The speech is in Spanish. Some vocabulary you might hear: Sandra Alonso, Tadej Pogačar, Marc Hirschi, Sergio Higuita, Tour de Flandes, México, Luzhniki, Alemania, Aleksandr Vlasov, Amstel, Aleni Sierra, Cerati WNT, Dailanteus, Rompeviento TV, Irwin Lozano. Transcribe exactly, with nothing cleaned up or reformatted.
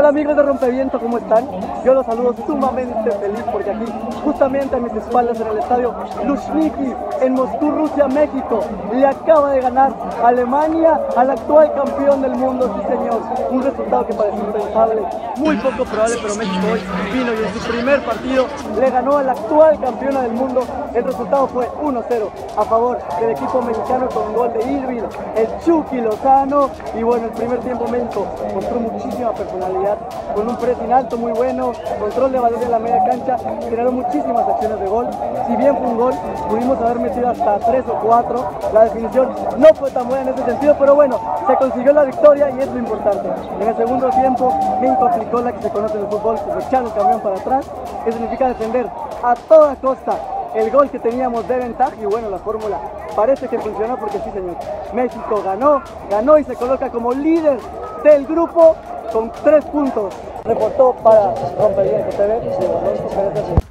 Hola amigos de Rompeviento, ¿cómo están? Yo los saludo sumamente feliz porque aquí, justamente a mis espaldas en el estadio Luzhniki, en Moscú, Rusia, México, le acaba de ganar Alemania al actual campeón del mundo, sí señor. Un resultado que parece impensable, muy poco probable, pero México hoy vino y en su primer partido le ganó al actual campeona del mundo. El resultado fue uno cero a favor del equipo mexicano con un gol de Irwin, el Chucky Lozano. Y bueno, el primer tiempo México mostró muchísima personalidad, con un pressing alto muy bueno, control de balón en la media cancha, generó muchísimas acciones de gol. Si bien fue un gol, pudimos haber metido hasta tres o cuatro, la definición no fue tan buena en ese sentido, pero bueno, se consiguió la victoria y es lo importante. En el segundo tiempo, México aplicó la que se conoce en el fútbol, pues echar el camión para atrás, que significa defender a toda costa el gol que teníamos de ventaja. Y bueno, la fórmula parece que funcionó porque sí señor, México ganó, ganó y se coloca como líder del grupo con tres puntos. Reportó para Rompeviento T V.